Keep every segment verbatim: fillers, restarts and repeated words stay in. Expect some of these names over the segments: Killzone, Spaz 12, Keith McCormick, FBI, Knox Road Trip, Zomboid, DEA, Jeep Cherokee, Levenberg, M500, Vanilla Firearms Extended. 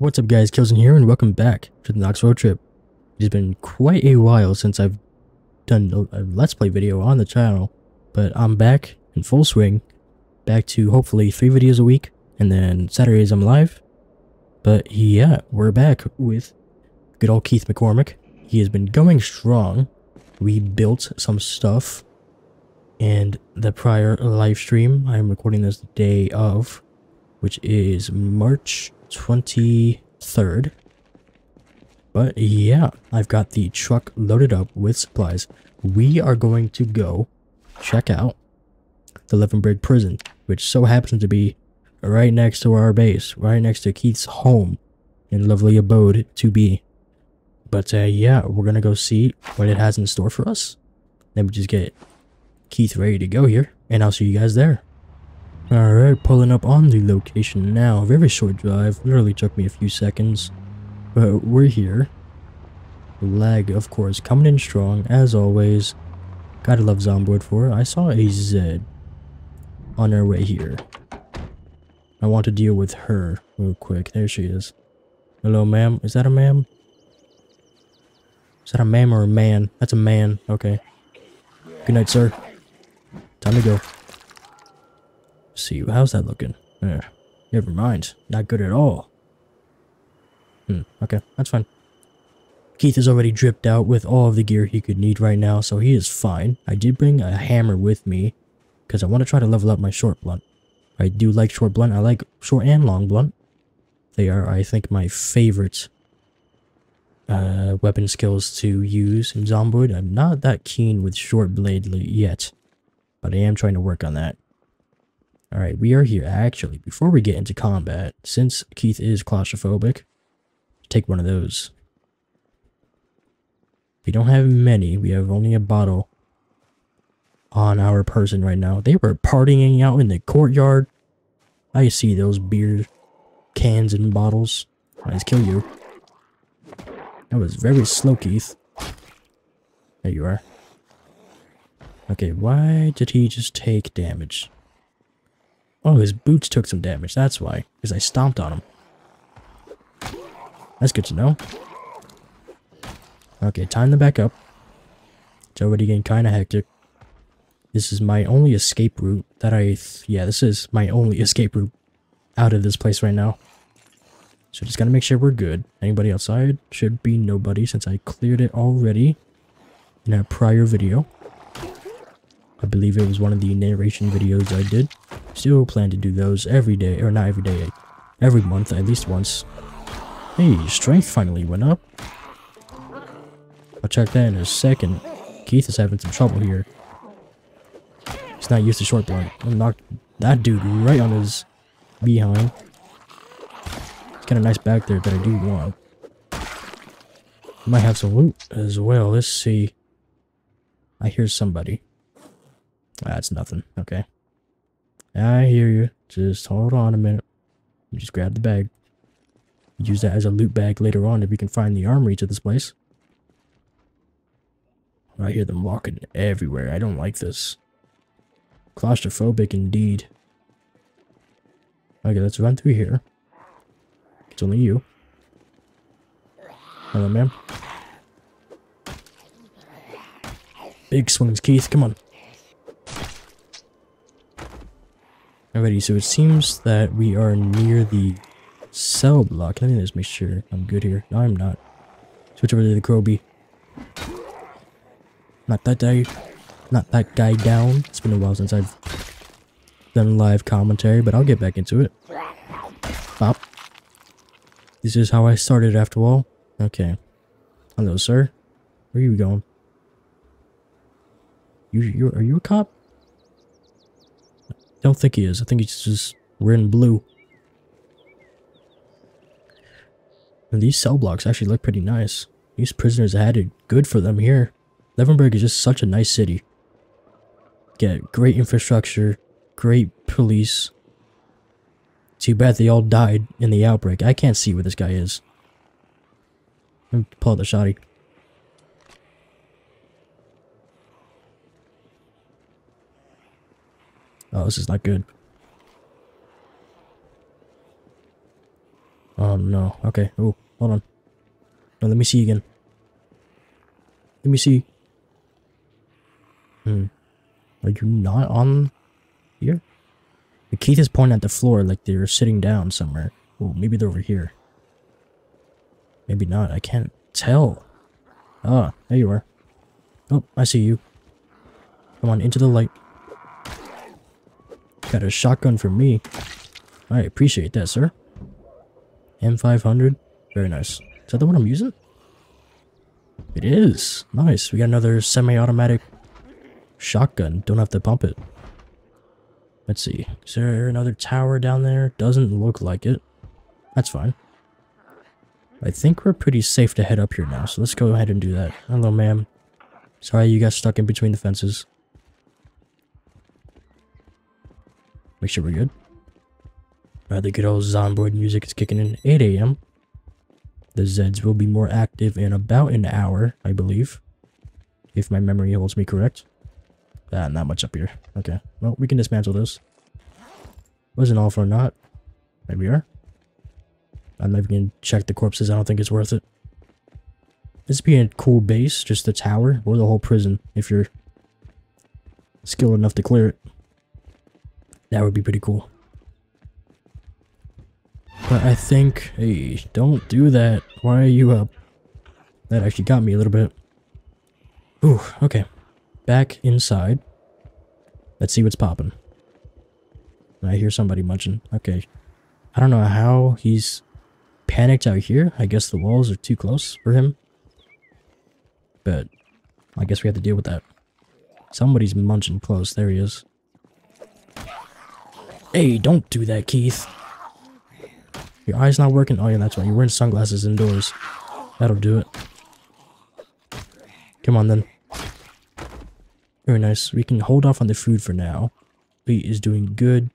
What's up guys, Killzone here and welcome back to the Knox Road Trip. It's been quite a while since I've done a Let's Play video on the channel, but I'm back in full swing, back to hopefully three videos a week, and then Saturdays I'm live. But yeah, we're back with good old Keith McCormick. He has been going strong. We built some stuff, and the prior live stream, I'm recording this the day of, which is March twenty-third. But yeah, I've got the truck loaded up with supplies. We are going to go check out the Levenberg prison, which so happens to be right next to our base, right next to Keith's home and lovely abode to be. But uh, yeah, we're gonna go see what it has in store for us. Let me just get Keith ready to go here, and I'll see you guys there. Alright, pulling up on the location now. Very short drive, literally took me a few seconds, but we're here. Lag, of course, coming in strong, as always. Gotta love Zomboid for it. I saw a Zed on our way here. I want to deal with her real quick. There she is. Hello, ma'am. Is that a ma'am? Is that a ma'am or a man? That's a man. Okay. Good night, sir. Time to go. See, how's that looking? Eh, never mind. Not good at all. Hmm, okay, that's fine. Keith is already dripped out with all of the gear he could need right now, so he is fine. I did bring a hammer with me, because I want to try to level up my short blunt. I do like short blunt. I like short and long blunt. They are, I think, my favorite uh, weapon skills to use in Zomboid. I'm not that keen with short blade yet, but I am trying to work on that. Alright, we are here. Actually, before we get into combat, since Keith is claustrophobic, take one of those. We don't have many. We have only a bottle on our person right now. They were partying out in the courtyard. I see those beer cans and bottles. Let's kill you. That was very slow, Keith. There you are. Okay, why did he just take damage? Oh, his boots took some damage, that's why. Because I stomped on him. That's good to know. Okay, time to back up. It's already getting kind of hectic. This is my only escape route that I... Th yeah, this is my only escape route out of this place right now. So just gotta make sure we're good. Anybody outside? Should be nobody since I cleared it already in a prior video. I believe it was one of the narration videos I did. Still plan to do those every day, or not every day, every month, at least once. Hey, strength finally went up. I'll check that in a second. Keith is having some trouble here. He's not used to short blunt. I knocked that dude right on his behind. It's kind of nice back there that I do want. Might have some loot as well. Let's see. I hear somebody. That's nothing. Okay. I hear you. Just hold on a minute. You just grab the bag. Use that as a loot bag later on if we can find the armory to this place. I hear them walking everywhere. I don't like this. Claustrophobic indeed. Okay, let's run through here. It's only you. Hello, ma'am. Big swings, Keith. Come on. Alrighty, so it seems that we are near the cell block. Let me just make sure I'm good here. No, I'm not. Switch over to the Kroby. Not that guy. Not that guy down. It's been a while since I've done live commentary, but I'll get back into it. Bop. This is how I started after all. Okay. Hello, sir. Where are you going? You, you, are you a cop? I don't think he is. I think he's just wearing blue. And these cell blocks actually look pretty nice. These prisoners had it good for them here. Levenberg is just such a nice city. Get yeah, great infrastructure, great police. Too bad they all died in the outbreak. I can't see where this guy is. Let me pull out the shotty. Oh, this is not good. Oh no. Okay. Oh, hold on. No, let me see again. Let me see. Hmm. Are you not on here? But Keith is pointing at the floor like they're sitting down somewhere. Oh, maybe they're over here. Maybe not. I can't tell. Ah, there you are. Oh, I see you. Come on, into the light. Got a shotgun for me. I appreciate that, sir. M five hundred. Very nice. Is that the one I'm using? It is. Nice. We got another semi-automatic shotgun. Don't have to pump it. Let's see. Is there another tower down there? Doesn't look like it. That's fine. I think we're pretty safe to head up here now, so let's go ahead and do that. Hello, ma'am. Sorry you got stuck in between the fences. Make sure we're good. Alright, the good old Zomboid music is kicking in. eight A M The Zeds will be more active in about an hour, I believe. If my memory holds me correct. Ah, not much up here. Okay. Well, we can dismantle this. Wasn't all for naught. There we are. I'm not even going to check the corpses. I don't think it's worth it. This would be a cool base. Just the tower or the whole prison. If you're skilled enough to clear it. That would be pretty cool. But I think... Hey, don't do that. Why are you up? That actually got me a little bit. Ooh, okay. Back inside. Let's see what's popping. I hear somebody munching. Okay. I don't know how he's panicked out here. I guess the walls are too close for him. But I guess we have to deal with that. Somebody's munching close. There he is. Hey, don't do that, Keith. Your eye's not working. Oh yeah, that's right. You're wearing sunglasses indoors. That'll do it. Come on then. Very nice. We can hold off on the food for now. Wheat is doing good.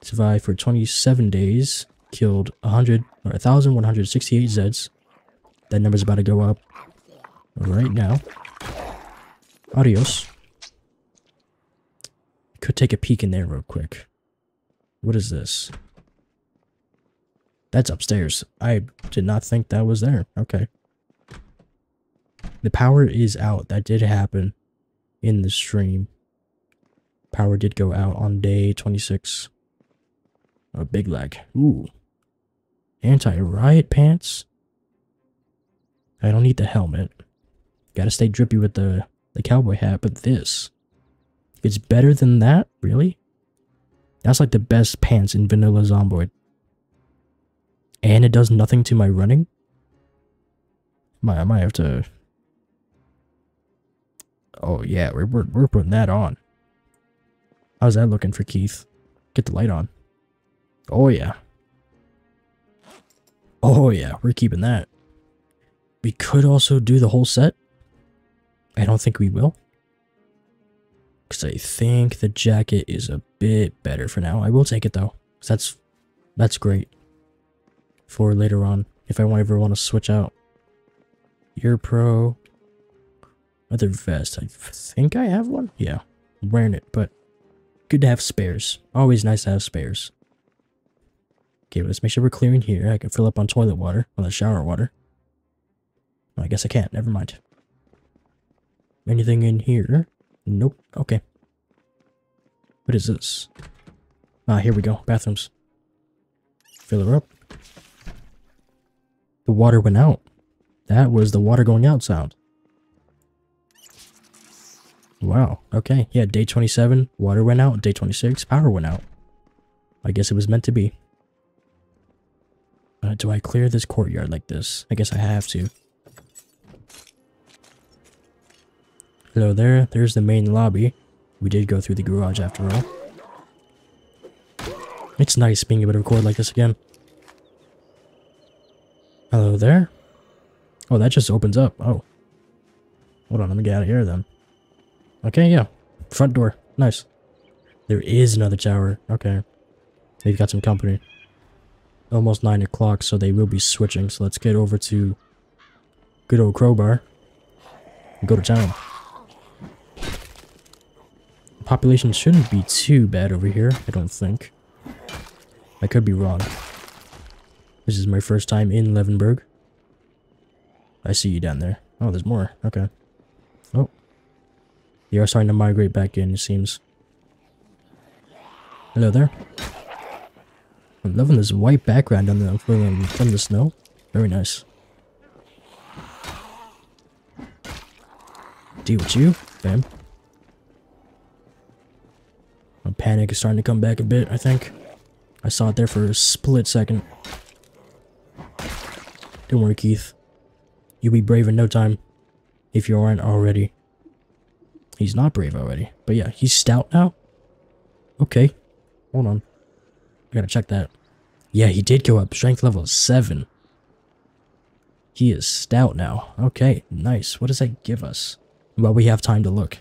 Survived for twenty-seven days. Killed one hundred or one thousand one hundred sixty-eight Zeds. That number's about to go up right now. Adios. Could take a peek in there real quick. What is this? That's upstairs. I did not think that was there. Okay. The power is out. That did happen. In the stream, power did go out on day twenty-six. A big lag. Ooh, anti-riot pants. I don't need the helmet. Gotta stay drippy with the the cowboy hat, but this, it's better than that, really. That's like the best pants in Vanilla Zomboid. And it does nothing to my running. My, I might have to. Oh yeah, we're, we're, we're putting that on. How's that looking for Keith? Get the light on. Oh yeah. Oh yeah, we're keeping that. We could also do the whole set. I don't think we will. Because I think the jacket is a bit better for now. I will take it though. Because that's, that's great. For later on, if I ever want to switch out. Ear Pro... Other vest. I think I have one. Yeah, I'm wearing it, but good to have spares. Always nice to have spares. Okay, let's make sure we're clearing here. I can fill up on toilet water, or the shower water. Well, I guess I can't. Never mind. Anything in here? Nope. Okay. What is this? Ah, here we go. Bathrooms. Fill her up. The water went out. That was the water going out sound. Wow, okay. Yeah, day twenty-seven, water went out. Day twenty-six, power went out. I guess it was meant to be. Uh, do I clear this courtyard like this? I guess I have to. Hello there. There's the main lobby. We did go through the garage after all. It's nice being able to record like this again. Hello there. Oh, that just opens up. Oh. Hold on, let me get out of here then. Okay, yeah. Front door. Nice. There is another tower. Okay. They've got some company. Almost nine o'clock, so they will be switching. So let's get over to good old Crowbar. And go to town. Population shouldn't be too bad over here, I don't think. I could be wrong. This is my first time in Levenberg. I see you down there. Oh, there's more. Okay. Oh. They are starting to migrate back in, it seems. Hello there. I'm loving this white background on the, from, from the snow. Very nice. Deal with you. Bam. My panic is starting to come back a bit, I think. I saw it there for a split second. Don't worry, Keith. You'll be brave in no time, if you aren't already. He's not brave already. But yeah, he's stout now? Okay. Hold on. I gotta check that. Yeah, he did go up. Strength level seven. He is stout now. Okay, nice. What does that give us? Well, we have time to look.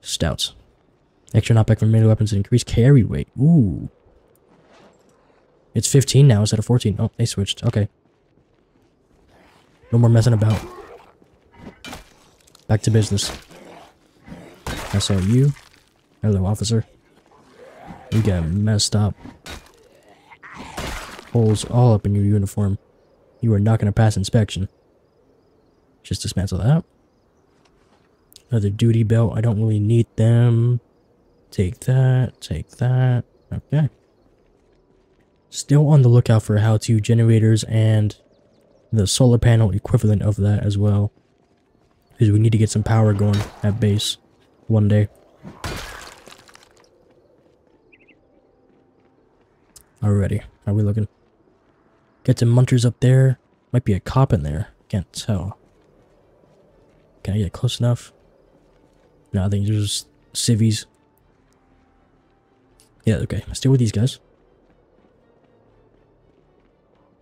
Stout. Extra knockback from melee weapons and increased carry weight. Ooh. It's fifteen now instead of fourteen. Oh, they switched. Okay. No more messing about. Back to business. I saw you. Hello, officer. You got messed up. Holes all up in your uniform. You are not going to pass inspection. Just dismantle that. Another duty belt. I don't really need them. Take that. Take that. Okay. Still on the lookout for how-to generators and the solar panel equivalent of that as well. Because we need to get some power going at base one day. Alrighty. How are we looking? Get some munchers up there. Might be a cop in there. Can't tell. Can I get close enough? No, I think there's civvies. Yeah, okay. I'll stay with these guys.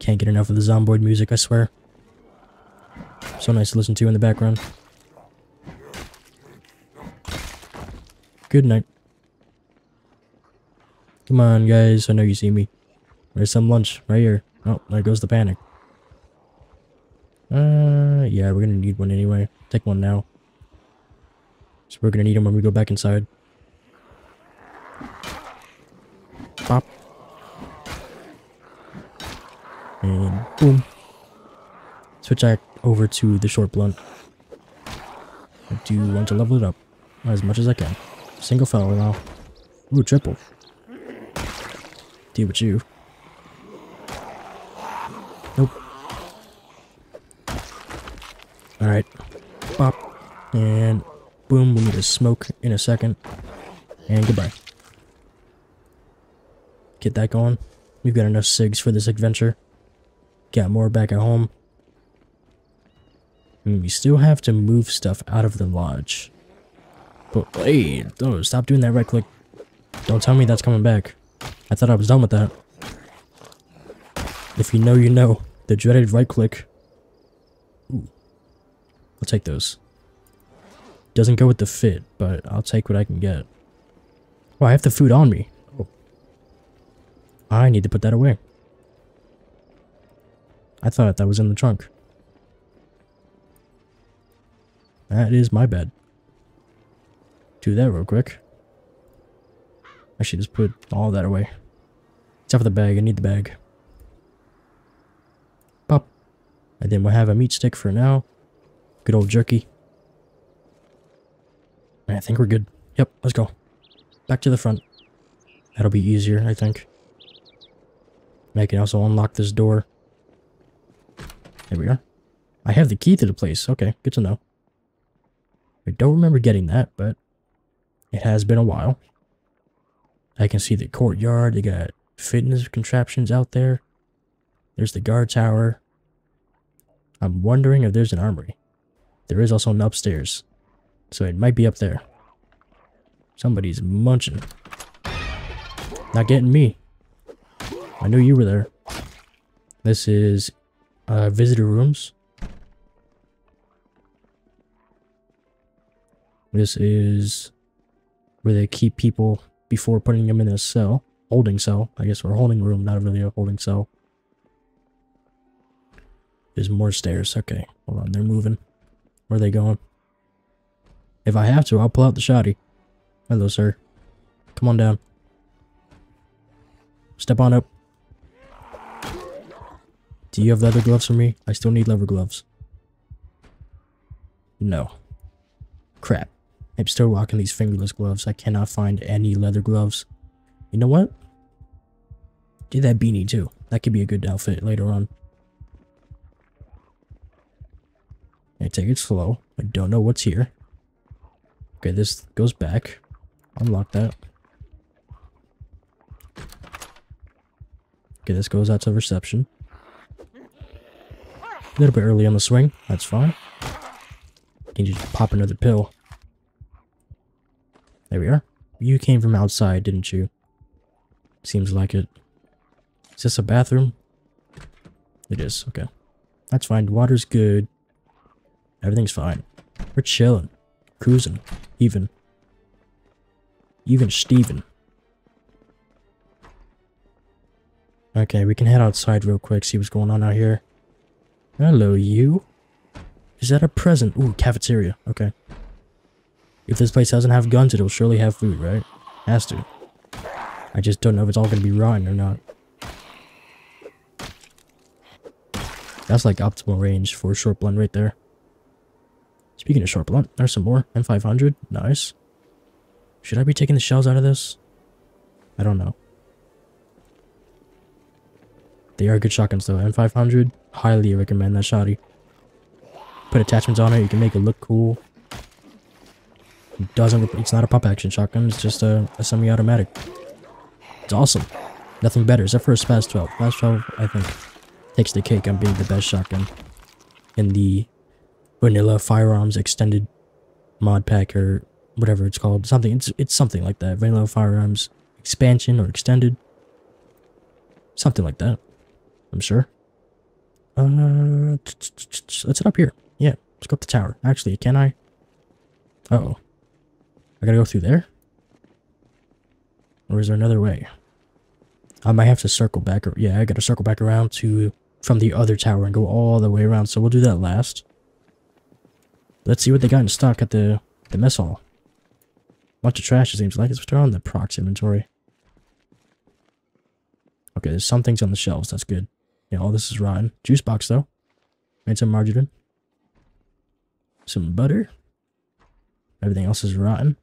Can't get enough of the Zomboid music, I swear. So nice to listen to in the background. Good night. Come on, guys. I know you see me. There's some lunch right here. Oh, there goes the panic. Uh, yeah, we're gonna need one anyway. Take one now. So we're gonna need them when we go back inside. Pop. And boom. Switch back over to the short blunt. I do want to level it up as much as I can. Single fell now. Ooh, triple. Deal with you. Nope. Alright. Pop. And boom. We need a smoke in a second. And goodbye. Get that going. We've got enough cigs for this adventure. Got more back at home. And we still have to move stuff out of the lodge. But, hey, oh, stop doing that right click. Don't tell me that's coming back. I thought I was done with that. If you know, you know. The dreaded right click. Ooh. I'll take those. Doesn't go with the fit, but I'll take what I can get. Oh, I have the food on me. Oh. I need to put that away. I thought that was in the trunk. That is my bad. Do that real quick. I should just put all that away. Except for the bag. I need the bag. Pop. And then we'll have a meat stick for now. Good old jerky. And I think we're good. Yep, let's go. Back to the front. That'll be easier, I think. And I can also unlock this door. There we are. I have the key to the place. Okay, good to know. I don't remember getting that, but it has been a while. I can see the courtyard. They got fitness contraptions out there. There's the guard tower. I'm wondering if there's an armory. There is also an upstairs. So it might be up there. Somebody's munching. Not getting me. I knew you were there. This is uh, visitor rooms. This is where they keep people before putting them in a cell. Holding cell. I guess we're holding room, not really a holding cell. There's more stairs. Okay, hold on. They're moving. Where are they going? If I have to, I'll pull out the shotty. Hello, sir. Come on down. Step on up. Do you have leather gloves for me? I still need leather gloves. No. Crap. I'm still rocking these fingerless gloves. I cannot find any leather gloves. You know what? Do that beanie too. That could be a good outfit later on. I take it slow. I don't know what's here. Okay, this goes back. Unlock that. Okay, this goes out to reception. A little bit early on the swing. That's fine. Can just pop another pill. There we are. You came from outside, didn't you? Seems like it. Is this a bathroom? It is. Okay. That's fine. Water's good. Everything's fine. We're chilling. Cruising. Even. Even Steven. Okay, we can head outside real quick, see what's going on out here. Hello, you. Is that a present? Ooh, cafeteria. Okay. If this place doesn't have guns, it'll surely have food, right? Has to. I just don't know if it's all gonna be rotten or not. That's like optimal range for a short blunt right there. Speaking of short blunt, there's some more. M five hundred. Nice. Should I be taking the shells out of this? I don't know. They are good shotguns though. M five hundred. Highly recommend that shotty. Put attachments on it. You can make it look cool. It doesn't, it's not a pump action shotgun. It's just a, a semi-automatic. It's awesome. Nothing better except for a Spaz twelve. Spaz twelve, I think, takes the cake on being the best shotgun in the Vanilla Firearms Extended mod pack or whatever it's called. Something it's it's something like that. Vanilla Firearms Expansion or Extended. Something like that, I'm sure. Uh, let's head up here. Yeah, let's go up the tower. Actually, can I? Uh-oh. I gotta go through there? Or is there another way? I might have to circle back. Or, yeah, I gotta circle back around to from the other tower and go all the way around. So we'll do that last. Let's see what they got in stock at the, the mess hall. Bunch of trash, it seems like. Let's throw on the prox inventory. Okay, there's some things on the shelves. That's good. Yeah, all this is rotten. Juice box, though. Made some margarine. Some butter. Everything else is rotten.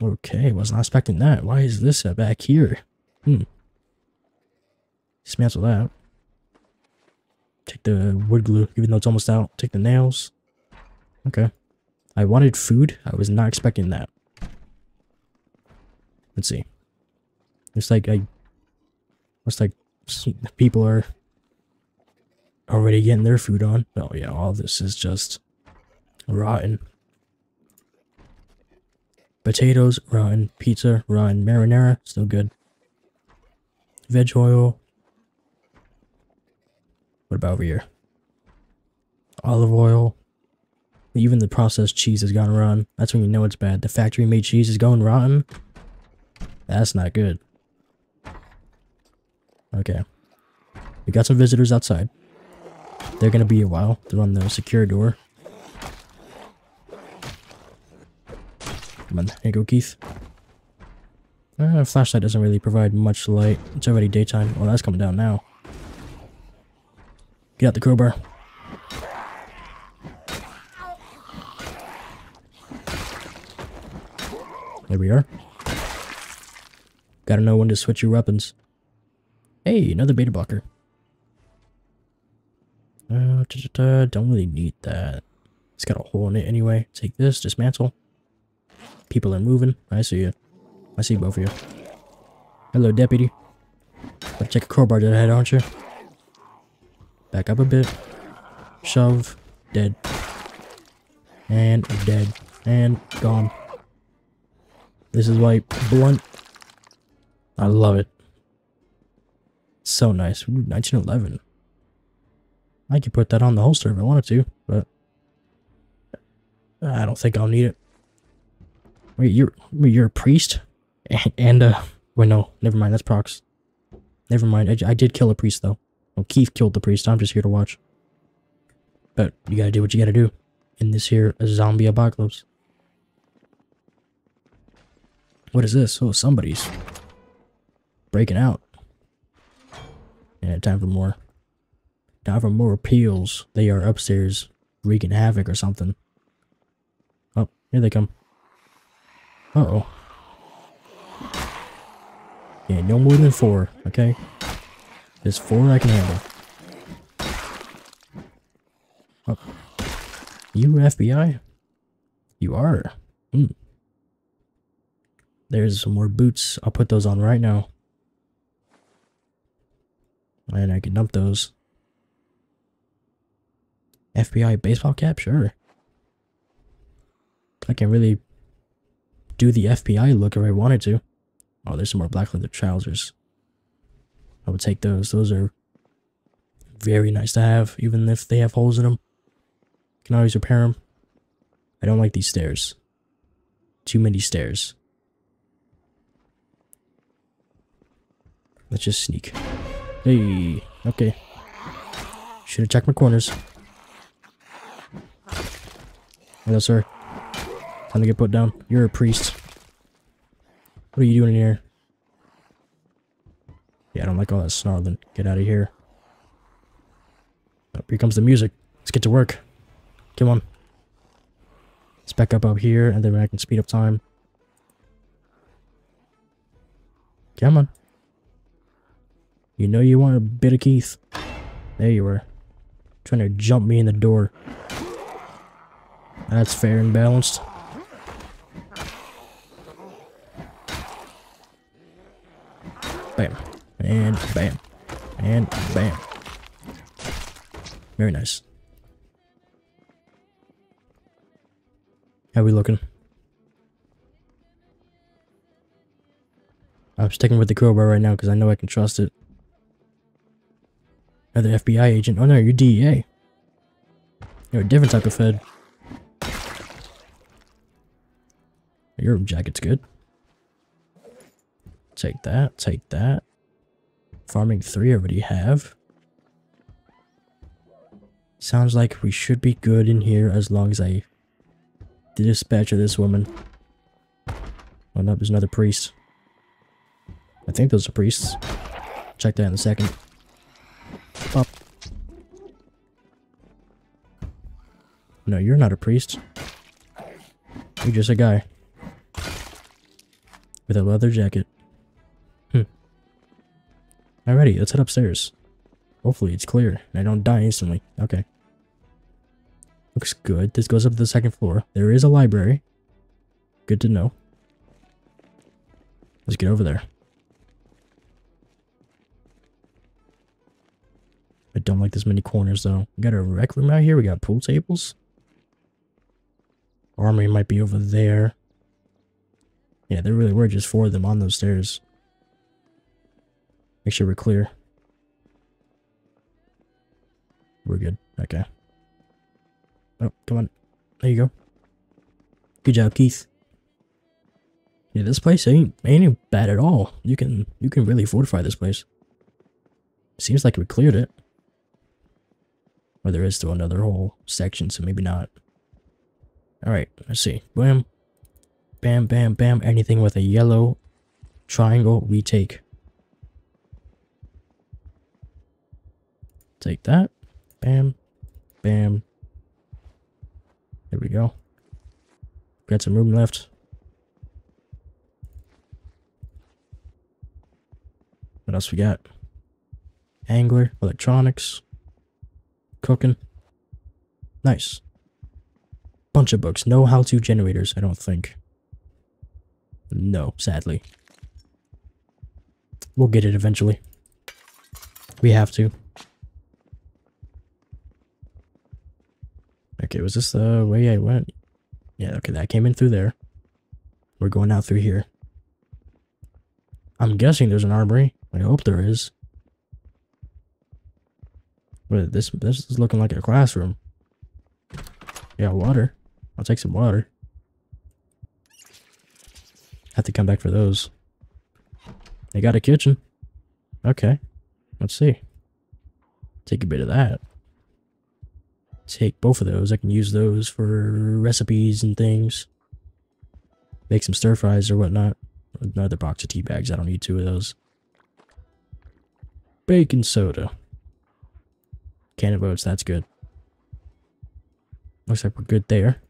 Okay, was not expecting that. Why is this back here? Hmm. Dismantle that. Take the wood glue, even though it's almost out. Take the nails. Okay. I wanted food. I was not expecting that. Let's see. It's like I... It's like people are already getting their food on. Oh yeah, all this is just rotten. Potatoes, rotten. Pizza, rotten. Marinara, still good. Veg oil. What about over here? Olive oil. Even the processed cheese has gone rotten. That's when you know it's bad. The factory made cheese is going rotten. That's not good. Okay. We got some visitors outside. They're gonna be a while. They're on the secure door. Come on, here you go, Keith. Uh, flashlight doesn't really provide much light. It's already daytime. Well, that's coming down now. Get out the crowbar. There we are. Gotta know when to switch your weapons. Hey, another beta blocker. Uh, da, da, da, don't really need that. It's got a hole in it anyway. Take this, dismantle. People are moving. I see you. I see both of you. Hello, deputy. Better take a crowbar to the head, aren't you? Back up a bit. Shove. Dead. And dead. And gone. This is like blunt. I love it. So nice. Ooh, nineteen eleven. I could put that on the holster if I wanted to, but I don't think I'll need it. Wait, you're you're a priest? And, and uh, wait, no, never mind. That's prox. Never mind. I, I did kill a priest though. Well, Keith killed the priest. I'm just here to watch. But you gotta do what you gotta do in this here zombie apocalypse. What is this? Oh, somebody's breaking out. Yeah, time for more. Time for more appeals. They are upstairs wreaking havoc or something. Oh, here they come. Uh-oh. Yeah, no more than four, okay? There's four I can handle. Oh. You F B I? You are. Mm. There's some more boots. I'll put those on right now. And I can dump those. F B I baseball cap? Sure. I can really do the F B I look if I wanted to. Oh, there's some more black leather trousers. I would take those. Those are very nice to have, even if they have holes in them. Can always repair them. I don't like these stairs. Too many stairs. Let's just sneak. Hey, okay. Should have checked my corners. Hello, sir. Time to get put down. You're a priest. What are you doing in here? Yeah, I don't like all that snarling. Get out of here. Oh, here comes the music. Let's get to work. Come on. Let's back up up here, and then I can speed up time. Come on. You know you want a bit of Keith. There you were. Trying to jump me in the door. That's fair and balanced. Bam. And bam. And bam. Very nice. How we looking? I'm sticking with the crowbar right now because I know I can trust it. Another F B I agent. Oh no, you're D E A. You're a different type of fed. Your jacket's good. Take that, take that. Farming three already have. Sounds like we should be good in here as long as I dispatch of this woman. Oh no, there's another priest. I think those are priests. Check that in a second. Pop. No, you're not a priest. You're just a guy. With a leather jacket. Hmm. Alrighty, let's head upstairs. Hopefully it's clear and I don't die instantly. Okay. Looks good. This goes up to the second floor. There is a library. Good to know. Let's get over there. I don't like this many corners though. We got a rec room out here. We got pool tables. Armory might be over there. Yeah, there really were just four of them on those stairs. Make sure we're clear. We're good. Okay. Oh, come on. There you go. Good job, Keith. Yeah, this place ain't ain't bad at all. You can you can really fortify this place. Seems like we cleared it. Or there is still another whole section, so maybe not. Alright, let's see. Bam. Bam, bam, bam. Anything with a yellow triangle, we take. Take that. Bam. Bam. There we go. Got some room left. What else we got? Angler, electronics, cooking. Nice. Bunch of books. No how-to generators, I don't think. No, sadly. We'll get it eventually. We have to. Okay, was this the way I went? Yeah, okay, that came in through there. We're going out through here. I'm guessing there's an armory. I hope there is. But this this is looking like a classroom. Yeah, water. I'll take some water. Have to come back for those. They got a kitchen. Okay. Let's see. Take a bit of that. Take both of those. I can use those for recipes and things. Make some stir fries or whatnot. Another box of tea bags. I don't need two of those. Baking soda. Can of oats, that's good. Looks like we're good there.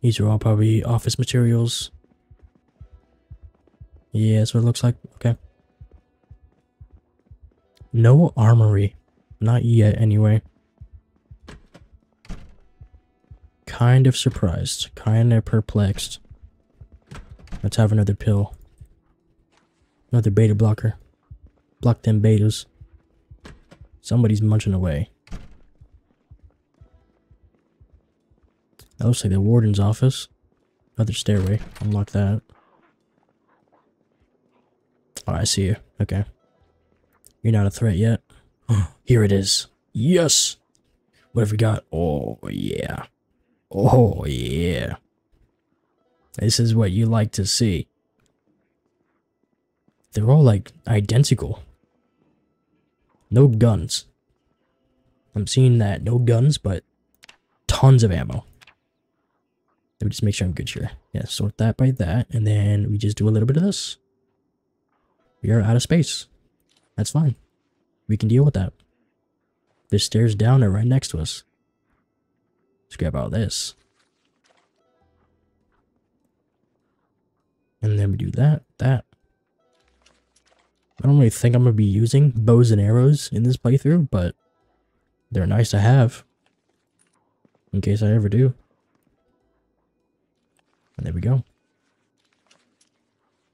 These are all probably office materials. Yeah, that's what it looks like. Okay. No armory. Not yet, anyway. Kind of surprised. Kind of perplexed. Let's have another pill. Another beta blocker. Block them betas. Somebody's munching away. That looks like the warden's office. Another stairway. Unlock that. Oh, I see you. Okay. You're not a threat yet. Here it is. Yes! What have we got? Oh, yeah. Oh, yeah. This is what you like to see. They're all, like, identical. No guns. I'm seeing that. No guns, but tons of ammo. Let me just make sure I'm good here. Yeah, sort that by that, and then we just do a little bit of this. We are out of space. That's fine. We can deal with that. There's stairs down there right next to us. Let's grab all this. And then we do that, that. I don't really think I'm going to be using bows and arrows in this playthrough, but they're nice to have. In case I ever do. And there we go.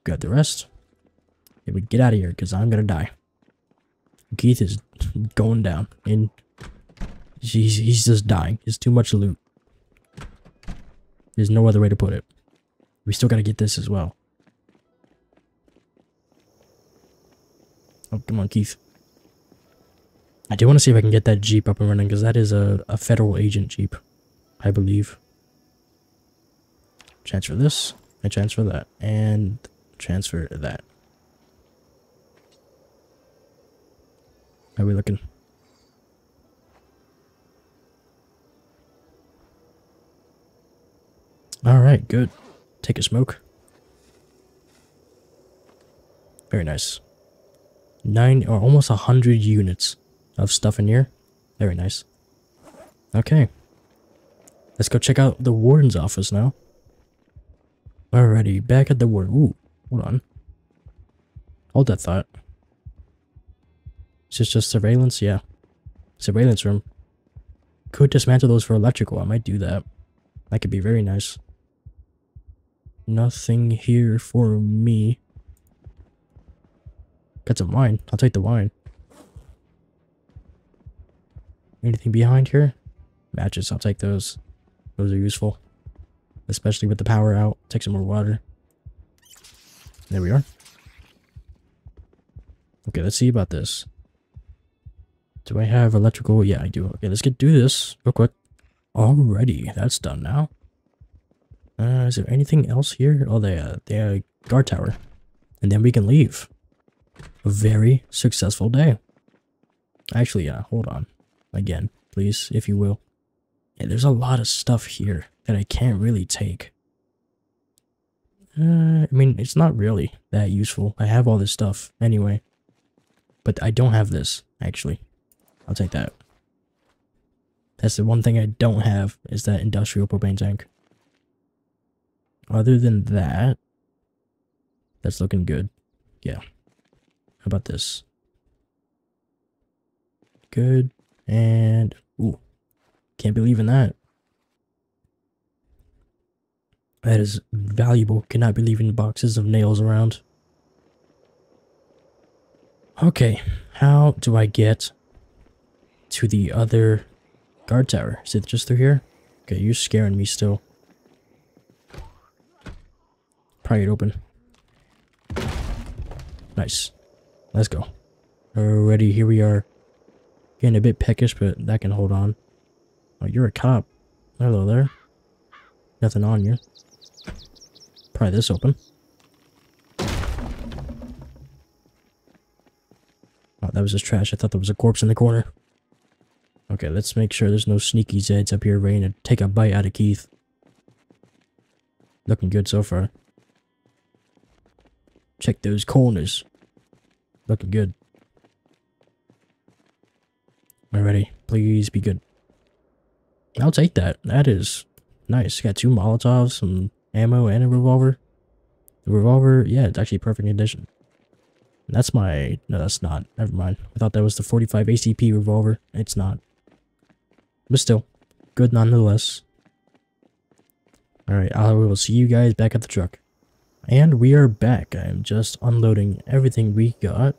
Got the rest. Yeah, we get out of here, because I'm going to die. Keith is going down, and he's, he's just dying. It's too much loot. There's no other way to put it. We still gotta get this as well. Oh, come on, Keith. I do want to see if I can get that Jeep up and running, because that is a, a federal agent Jeep, I believe. Transfer this, and transfer that, and transfer that. How are we looking? Alright, good. Take a smoke. Very nice. Nine or almost a hundred units of stuff in here. Very nice. Okay. Let's go check out the warden's office now. Alrighty, back at the warden. Ooh, hold on. Hold that thought. Is this just surveillance? Yeah. Surveillance room. Could dismantle those for electrical. I might do that. That could be very nice. Nothing here for me. Got some wine. I'll take the wine. Anything behind here? Matches. I'll take those. Those are useful. Especially with the power out. Take some more water. There we are. Okay, let's see about this. Do I have electrical? Yeah, I do. Okay, let's get do this real quick. Alrighty, that's done now. Uh, is there anything else here? Oh, the the guard tower, and then we can leave. A very successful day. Actually, yeah. Hold on, again, please, if you will. Yeah, there's a lot of stuff here that I can't really take. Uh, I mean, it's not really that useful. I have all this stuff anyway, but I don't have this actually. I'll take that. That's the one thing I don't have, is that industrial propane tank. Other than that, that's looking good. Yeah. How about this? Good. And, ooh, can't believe in that. That is valuable. Cannot be leaving boxes of nails around. Okay, how do I get to the other guard tower? Is it just through here? Okay, you're scaring me still. Pry it open. Nice. Let's go. Alrighty, here we are. Getting a bit peckish, but that can hold on. Oh, you're a cop. Hello there. Nothing on you. Pry this open. Oh, that was just trash. I thought there was a corpse in the corner. Okay, let's make sure there's no sneaky Zeds up here ready to take a bite out of Keith. Looking good so far. Check those corners. Looking good. Alrighty, please be good. I'll take that. That is nice. Got two Molotovs, some ammo, and a revolver. The revolver, yeah, it's actually perfect condition. That's my... No, that's not. Never mind. I thought that was the forty-five A C P revolver. It's not. But still, good nonetheless. Alright, I will see you guys back at the truck. And we are back. I am just unloading everything we got.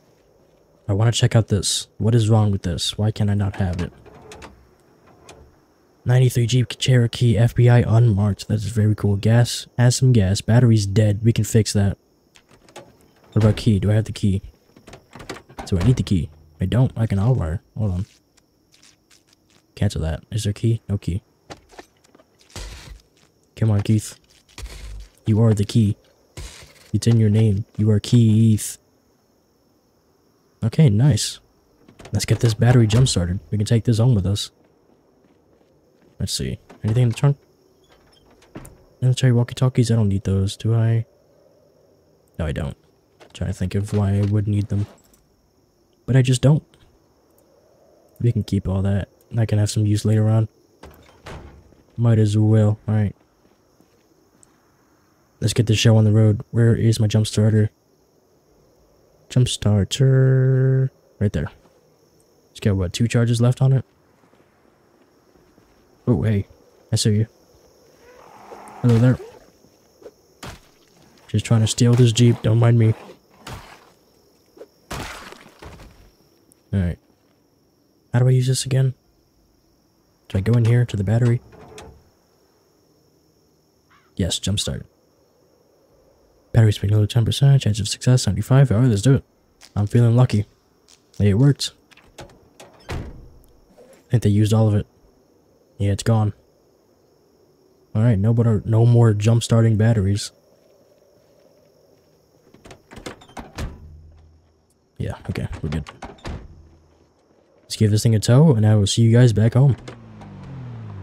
I want to check out this. What is wrong with this? Why can I not have it? ninety-three Jeep Cherokee F B I unmarked. That is very cool. Gas. Add some gas. Battery's dead. We can fix that. What about key? Do I have the key? Do I need the key? I don't. I can outwire. Hold on. Cancel that. Is there key? No key. Come on, Keith. You are the key. It's in your name. You are Keith. Okay, nice. Let's get this battery jump started. We can take this home with us. Let's see. Anything in the trunk? Military walkie-talkies? I don't need those, do I? No, I don't. I'm trying to think of why I would need them. But I just don't. We can keep all that. I can have some use later on. Might as well. Alright. Let's get this show on the road. Where is my jump starter? Jump starter... Right there. It's got, what, two charges left on it? Oh, hey. I see you. Hello there. Just trying to steal this Jeep. Don't mind me. Alright. How do I use this again? Do I go in here to the battery? Yes, jump start. Battery's been low to ten percent. Chance of success, ninety-five. Alright, let's do it. I'm feeling lucky. Hey, it worked. I think they used all of it. Yeah, it's gone. Alright, no, but no more jump-starting batteries. Yeah, okay, we're good. Let's give this thing a tow, and I will see you guys back home.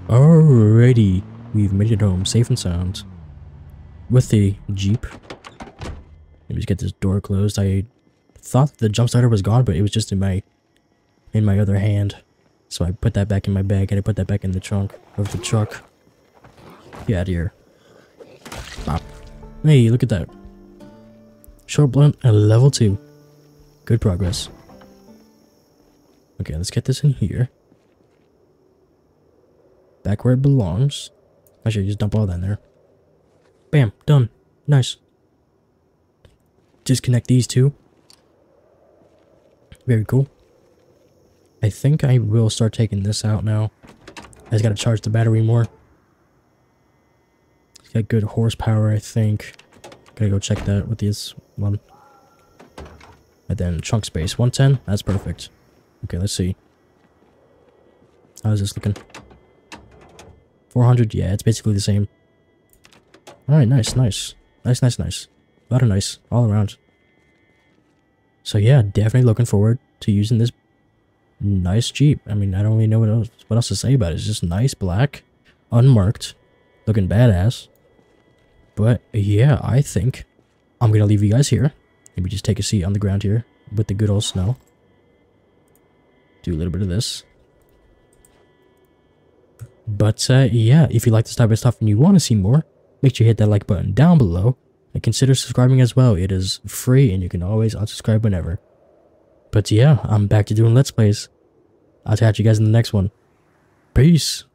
Alrighty, we've made it home, safe and sound. With the Jeep. Let me just get this door closed. I thought the jump starter was gone, but it was just in my, in my other hand. So I put that back in my bag, and I put that back in the trunk of the truck. Get out of here. Bop. Hey, look at that. Short blunt at level two. Good progress. Okay, let's get this in here. Back where it belongs. Actually, just dump all that in there. Bam, done. Nice. Disconnect these two. Very cool. I think I will start taking this out now. I just gotta charge the battery more. It's got good horsepower, I think. Gotta go check that with this one. And then trunk space, one ten. That's perfect. Okay, let's see. How's this looking? four hundred? Yeah, it's basically the same. Alright, nice, nice. Nice, nice, nice. A lot of nice, all around. So yeah, definitely looking forward to using this nice Jeep. I mean, I don't really know what else, what else to say about it. It's just nice, black, unmarked, looking badass. But yeah, I think I'm going to leave you guys here. Maybe just take a seat on the ground here with the good old snow. Do a little bit of this. But uh, yeah, if you like this type of stuff and you want to see more, make sure you hit that like button down below. And consider subscribing as well. It is free and you can always unsubscribe whenever. But yeah, I'm back to doing Let's Plays. I'll catch you guys in the next one. Peace!